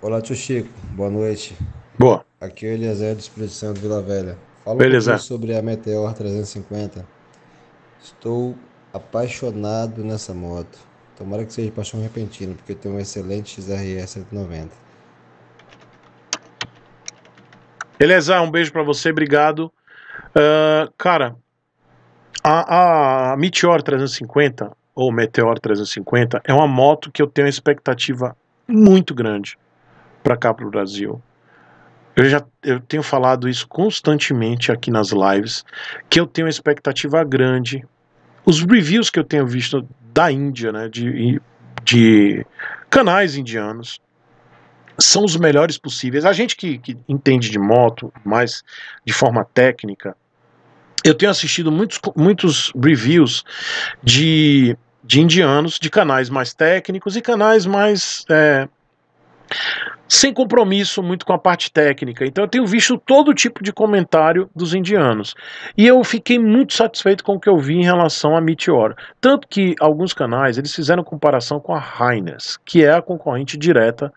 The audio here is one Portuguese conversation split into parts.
Olá, tio Chico. Boa noite. Boa. Aqui é o Eliezer do Expedição de Vila Velha. Fala um pouco sobre a Meteor 350. Estou apaixonado nessa moto. Tomara que seja paixão repentina, porque tem um excelente XRE 190. Eliezer, um beijo pra você, obrigado. Cara, a Meteor 350, ou Meteor 350, é uma moto que eu tenho uma expectativa muito grande para cá pro Brasil. Eu tenho falado isso constantemente aqui nas lives, que eu tenho uma expectativa grande. Os reviews que eu tenho visto da Índia, né, de canais indianos, são os melhores possíveis. A gente que entende de moto, mais de forma técnica, eu tenho assistido muitos reviews de indianos, de canais mais técnicos e canais mais... sem compromisso muito com a parte técnica. Então eu tenho visto todo tipo de comentário dos indianos. E eu fiquei muito satisfeito com o que eu vi em relação à Meteor. Tanto que alguns canais eles fizeram comparação com a Highness, que é a concorrente direta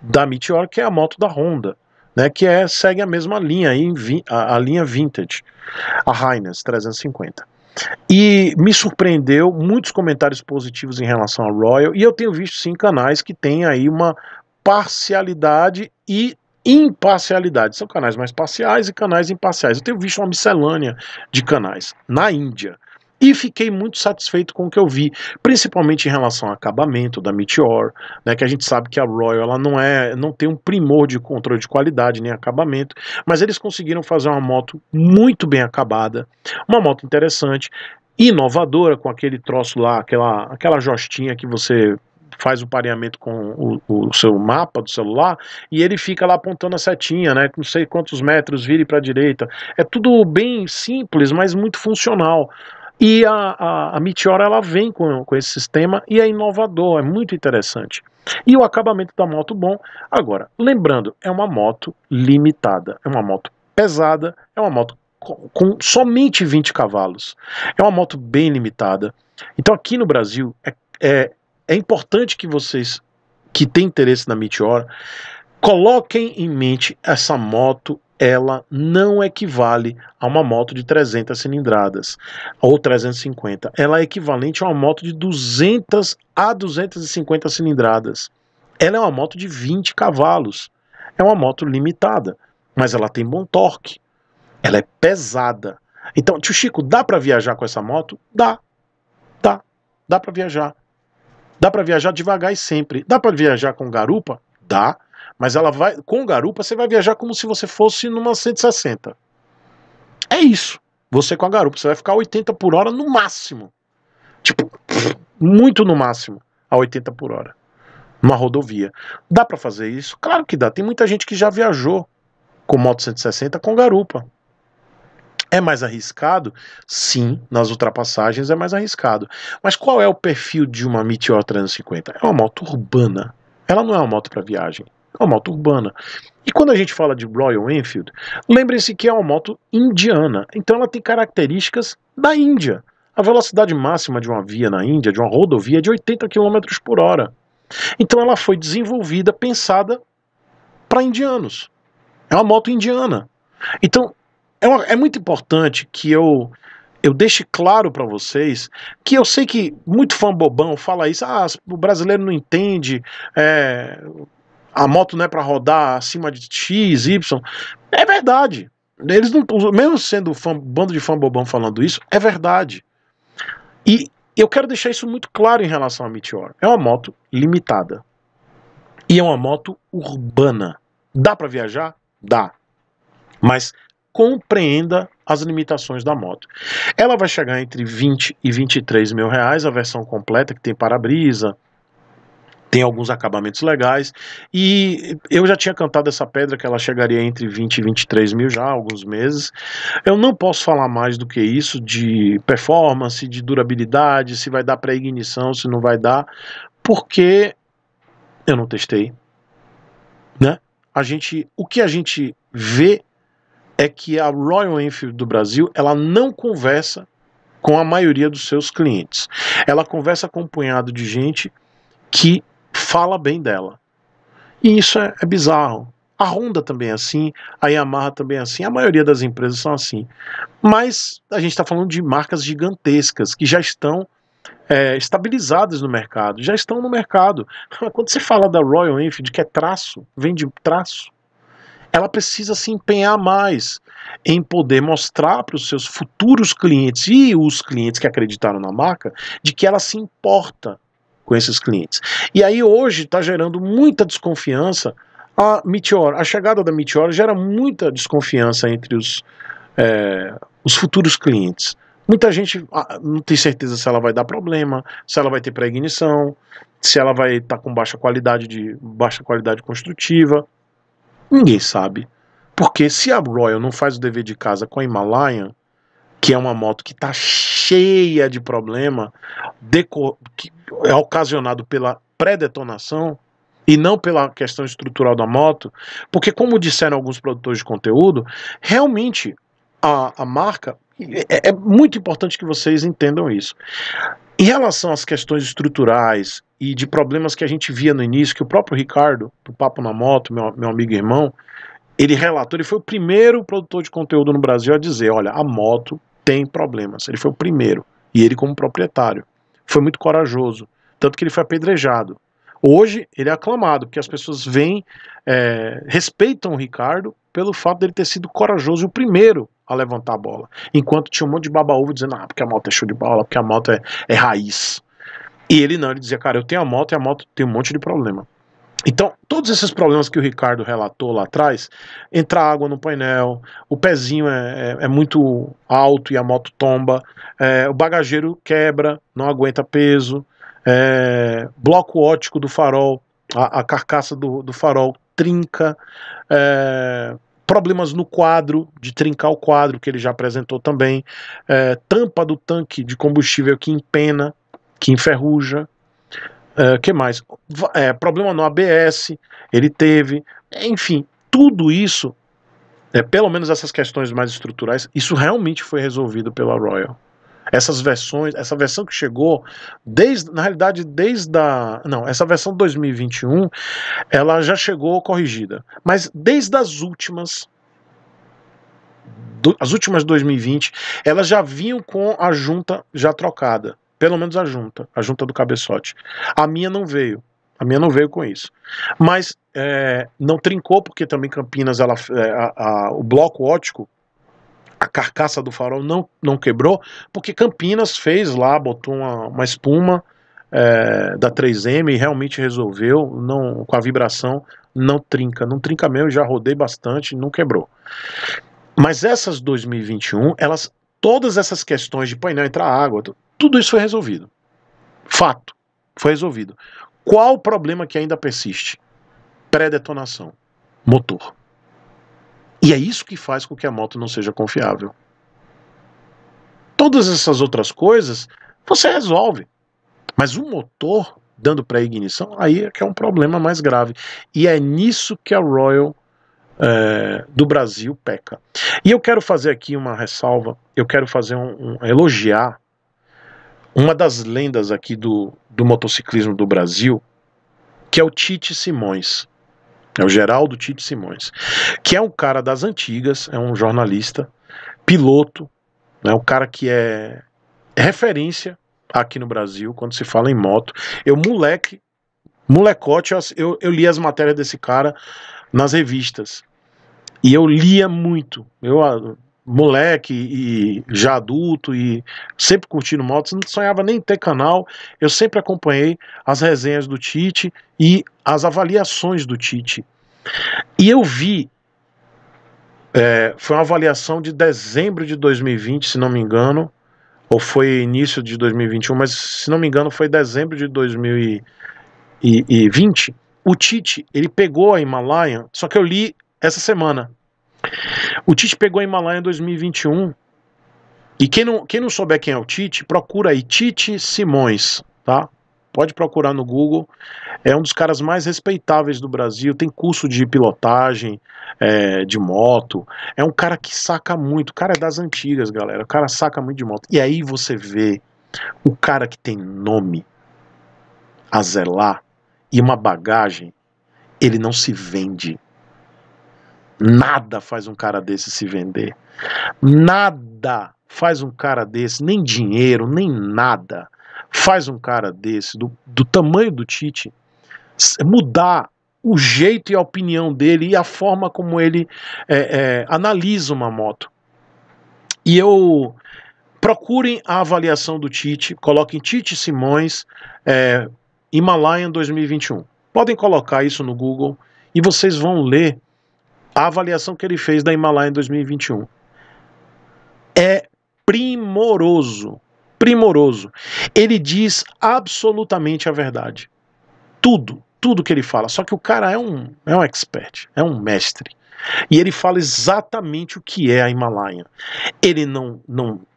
da Meteor, que é a moto da Honda, né, que segue a mesma linha, aí, a linha vintage, a Highness 350. E me surpreendeu muitos comentários positivos em relação à Royal. E eu tenho visto sim canais que tem aí uma parcialidade e imparcialidade. São canais mais parciais e canais imparciais. Eu tenho visto uma miscelânea de canais na Índia e fiquei muito satisfeito com o que eu vi, principalmente em relação ao acabamento da Meteor, né, que a gente sabe que a Royal ela não tem um primor de controle de qualidade nem acabamento, mas eles conseguiram fazer uma moto muito bem acabada, uma moto interessante, inovadora, com aquele troço lá, aquela jostinha que você faz o pareamento com o seu mapa do celular, e ele fica lá apontando a setinha, né, não sei quantos metros, vire para a direita. É tudo bem simples, mas muito funcional. E a Meteor ela vem com esse sistema e é inovador, é muito interessante. E o acabamento da moto bom. Agora, lembrando, é uma moto limitada, é uma moto pesada, é uma moto com somente 20 cavalos. É uma moto bem limitada. Então aqui no Brasil é importante que vocês que têm interesse na Meteor coloquem em mente essa moto, ela não equivale a uma moto de 300 cilindradas ou 350. Ela é equivalente a uma moto de 200 a 250 cilindradas. Ela é uma moto de 20 cavalos. É uma moto limitada, mas ela tem bom torque. Ela é pesada. Então, tio Chico, dá para viajar com essa moto? Dá. Dá para viajar. Dá para viajar devagar e sempre. Dá para viajar com garupa? Dá. Mas ela vai com garupa, você vai viajar como se você fosse numa 160. É isso. Você com a garupa, você vai ficar a 80 por hora no máximo. Tipo, muito no máximo, a 80 por hora. Numa rodovia. Dá para fazer isso? Claro que dá. Tem muita gente que já viajou com moto 160 com garupa. É mais arriscado? Sim, nas ultrapassagens é mais arriscado. Mas qual é o perfil de uma Meteor 350? É uma moto urbana. Ela não é uma moto para viagem, é uma moto urbana. E quando a gente fala de Royal Enfield, lembre-se que é uma moto indiana. Então ela tem características da Índia. A velocidade máxima de uma via na Índia, de uma rodovia, é de 80 km por hora. Então ela foi desenvolvida, pensada para indianos. É uma moto indiana. Então... é muito importante que eu deixe claro para vocês que eu sei que muito fã bobão fala isso, o brasileiro não entende, a moto não é para rodar acima de X, Y. É verdade. Eles não, mesmo sendo bando de fã bobão falando isso, é verdade. E eu quero deixar isso muito claro em relação à Meteor. É uma moto limitada. E é uma moto urbana. Dá para viajar? Dá. Mas... compreenda as limitações da moto. Ela vai chegar entre 20 e 23 mil reais, a versão completa, que tem para-brisa, tem alguns acabamentos legais, e eu já tinha cantado essa pedra que ela chegaria entre 20 e 23 mil já há alguns meses. Eu não posso falar mais do que isso de performance, de durabilidade, se vai dar pré-ignição, se não vai dar, porque eu não testei, né? O que a gente vê é que a Royal Enfield do Brasil, ela não conversa com a maioria dos seus clientes. Ela conversa com um punhado de gente que fala bem dela. E isso é bizarro. A Honda também é assim, a Yamaha também é assim, a maioria das empresas são assim. Mas a gente está falando de marcas gigantescas que já estão estabilizadas no mercado, já estão no mercado. Quando você fala da Royal Enfield, que é traço, vende traço, ela precisa se empenhar mais em poder mostrar para os seus futuros clientes e os clientes que acreditaram na marca, de que ela se importa com esses clientes. E aí hoje está gerando muita desconfiança a Meteor. A chegada da Meteor gera muita desconfiança entre os futuros clientes. Muita gente não tem certeza se ela vai dar problema, se ela vai ter pré-ignição, se ela vai estar com baixa qualidade construtiva. Ninguém sabe, porque se a Royal não faz o dever de casa com a Himalayan, que é uma moto que está cheia de problema, que é ocasionado pela pré-detonação e não pela questão estrutural da moto, porque como disseram alguns produtores de conteúdo, realmente a marca, é muito importante que vocês entendam isso. Em relação às questões estruturais e de problemas que a gente via no início, que o próprio Ricardo, do Papo na Moto, meu amigo e irmão, ele relatou, ele foi o primeiro produtor de conteúdo no Brasil a dizer, olha, a moto tem problemas. Ele foi o primeiro, e ele como proprietário. Foi muito corajoso, tanto que ele foi apedrejado. Hoje ele é aclamado, porque as pessoas vêm, respeitam o Ricardo pelo fato dele ter sido corajoso e o primeiro a levantar a bola, enquanto tinha um monte de baba-ovo dizendo, ah, porque a moto é show de bola, porque a moto é raiz. E ele não, ele dizia, cara, eu tenho a moto e a moto tem um monte de problema. Então, todos esses problemas que o Ricardo relatou lá atrás, entra água no painel, o pezinho é muito alto e a moto tomba, o bagageiro quebra, não aguenta peso, bloco óptico do farol, a carcaça do farol trinca, problemas no quadro, de trincar o quadro, que ele já apresentou também, tampa do tanque de combustível que empena, que enferruja, que mais? Problema no ABS, ele teve, enfim, tudo isso, pelo menos essas questões mais estruturais, isso realmente foi resolvido pela Royal. Essas versões, essa versão que chegou, essa versão 2021, ela já chegou corrigida, mas desde as últimas, as últimas 2020, elas já vinham com a junta já trocada, pelo menos a junta do cabeçote. A minha não veio com isso, mas não trincou, porque também Campinas, o bloco óptico, a carcaça do farol não quebrou, porque Campinas fez lá, botou uma espuma da 3M e realmente resolveu, não, com a vibração não trinca mesmo, já rodei bastante, não quebrou. Mas essas 2021, todas essas questões de painel entrar água, tudo isso foi resolvido. Fato, foi resolvido. Qual o problema que ainda persiste? Pré-detonação, motor. E é isso que faz com que a moto não seja confiável. Todas essas outras coisas você resolve. Mas o motor dando pré-ignição, aí é que é um problema mais grave. E é nisso que a Royal do Brasil peca. E eu quero fazer aqui uma ressalva, eu quero fazer elogiar uma das lendas aqui do motociclismo do Brasil, que é o Tite Simões. É o Geraldo Tite Simões, que é um cara das antigas, é um jornalista, piloto, né, um cara que é referência aqui no Brasil quando se fala em moto. Eu, molecote, eu li as matérias desse cara nas revistas, e eu lia muito, moleque e já adulto, e sempre curtindo motos, não sonhava nem ter canal, eu sempre acompanhei as resenhas do Tite e as avaliações do Tite. E eu vi, foi uma avaliação de dezembro de 2020, se não me engano, ou foi início de 2021, mas se não me engano foi dezembro de 2020, o Tite, ele pegou a Himalayan, só que eu li essa semana. O Tite pegou a Himalaia em 2021, e quem não souber quem é o Tite, procura aí Tite Simões, tá? Pode procurar no Google, é um dos caras mais respeitáveis do Brasil, tem curso de pilotagem, de moto, é um cara que saca muito, o cara é das antigas, galera, o cara saca muito de moto. E aí você vê o cara que tem nome a zelar e uma bagagem Ele não se vende. Nada faz um cara desse se vender. Nada faz um cara desse, nem dinheiro, nem nada, faz um cara desse, do tamanho do Tite, mudar o jeito e a opinião dele e a forma como ele analisa uma moto. E eu... Procurem a avaliação do Tite, coloquem Tite Simões, Himalayan 2021. Podem colocar isso no Google e vocês vão ler a avaliação que ele fez da Himalayan 2021. É primoroso, primoroso. Ele diz absolutamente a verdade. Tudo que ele fala. Só que o cara é um expert, é um mestre. E ele fala exatamente o que é a Himalayan. Ele não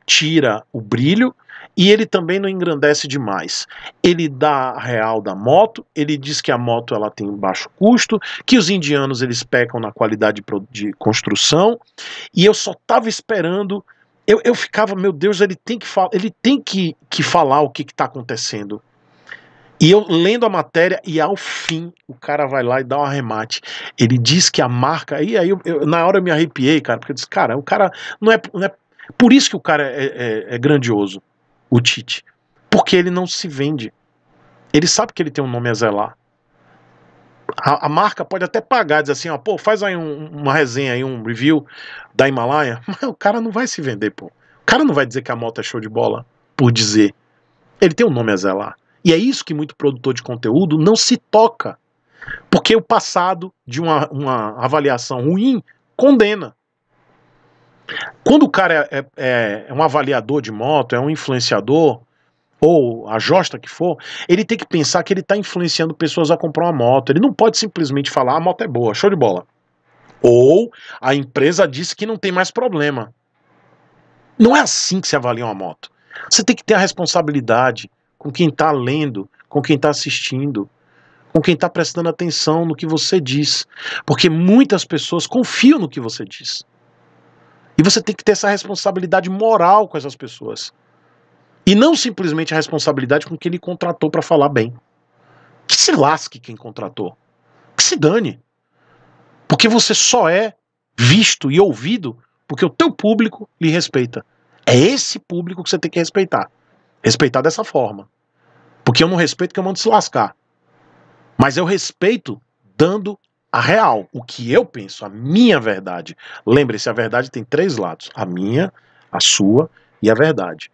tira o brilho e ele também não engrandece demais. Ele dá a real da moto, ele diz que a moto ela tem baixo custo, que os indianos eles pecam na qualidade de construção, e eu só tava esperando, eu ficava, meu Deus, ele tem que falar o que tá acontecendo. E eu lendo a matéria e ao fim o cara vai lá e dá um arremate. Ele diz que a marca, e aí eu na hora eu me arrepiei, cara, porque eu disse, cara, o cara não é por isso que o cara é grandioso, o Tite. Porque ele não se vende. Ele sabe que ele tem um nome a zelar. A marca pode até pagar, dizer assim, ó, pô, faz aí uma resenha, aí, um review da Himalaia. Mas o cara não vai se vender, pô. O cara não vai dizer que a moto é show de bola, por dizer. Ele tem um nome a zelar. E é isso que muito produtor de conteúdo não se toca. Porque o passado de uma avaliação ruim condena. Quando o cara é um avaliador de moto, é um influenciador, ou a josta que for, ele tem que pensar que ele está influenciando pessoas a comprar uma moto. Ele não pode simplesmente falar, a moto é boa, show de bola. Ou a empresa disse que não tem mais problema. Não é assim que se avalia uma moto. Você tem que ter a responsabilidade com quem está lendo, com quem está assistindo, com quem está prestando atenção no que você diz. Porque muitas pessoas confiam no que você diz. E você tem que ter essa responsabilidade moral com essas pessoas. E não simplesmente a responsabilidade com quem ele contratou para falar bem. Que se lasque quem contratou. Que se dane. Porque você só é visto e ouvido porque o teu público lhe respeita. É esse público que você tem que respeitar. Respeitar dessa forma. Porque eu não respeito que eu mando se lascar. Mas eu respeito dando a real, o que eu penso, a minha verdade. Lembre-se, a verdade tem três lados. A minha, a sua e a verdade.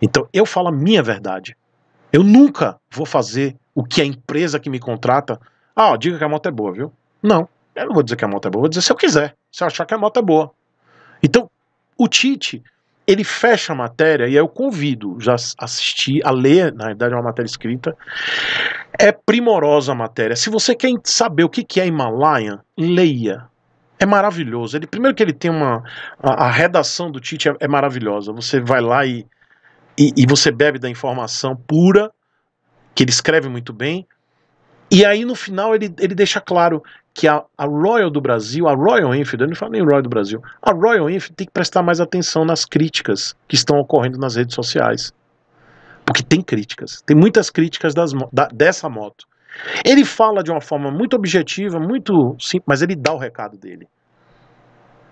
Então, eu falo a minha verdade. Eu nunca vou fazer o que a empresa que me contrata... Ah, ó, diga que a moto é boa, viu? Não, eu não vou dizer que a moto é boa. Vou dizer se eu quiser, se eu achar que a moto é boa. Então, o Tite, ele fecha a matéria, e aí eu convido já a assistir, a ler, na verdade é uma matéria escrita... É primorosa a matéria. Se você quer saber o que é Himalayan, leia. É maravilhoso. Ele, primeiro que ele tem uma... A redação do Tite é maravilhosa. Você vai lá e você bebe da informação pura, que ele escreve muito bem. E aí no final ele deixa claro que a Royal do Brasil, a Royal Enfield, eu não falo nem Royal do Brasil, a Royal Enfield tem que prestar mais atenção nas críticas que estão ocorrendo nas redes sociais. Porque tem críticas, tem muitas críticas dessa moto. Ele fala de uma forma muito objetiva, muito simples, mas ele dá o recado dele.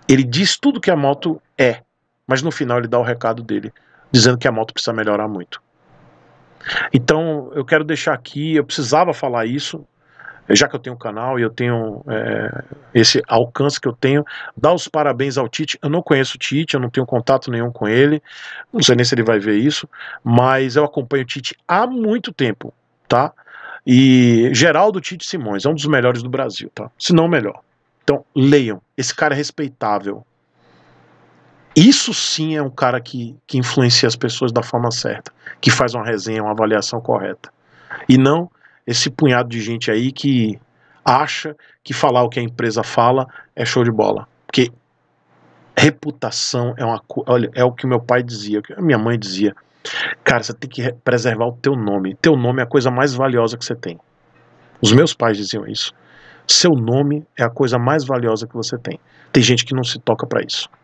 Ele diz tudo que a moto é, mas no final ele dá o recado dele, dizendo que a moto precisa melhorar muito. Então eu quero deixar aqui, eu precisava falar isso, já que eu tenho um canal e eu tenho esse alcance que eu tenho, dar os parabéns ao Tite. Eu não conheço o Tite, eu não tenho contato nenhum com ele, não sei nem se ele vai ver isso, mas eu acompanho o Tite há muito tempo, tá? E Geraldo Tite Simões é um dos melhores do Brasil, tá? Se não o melhor. Então, leiam, esse cara é respeitável. Isso sim é um cara que influencia as pessoas da forma certa, que faz uma resenha, uma avaliação correta. E não esse punhado de gente aí que acha que falar o que a empresa fala é show de bola. Porque reputação é uma coisa... Olha, é o que meu pai dizia, o que a minha mãe dizia. Cara, você tem que preservar o teu nome. Teu nome é a coisa mais valiosa que você tem. Os meus pais diziam isso. Seu nome é a coisa mais valiosa que você tem. Tem gente que não se toca pra isso.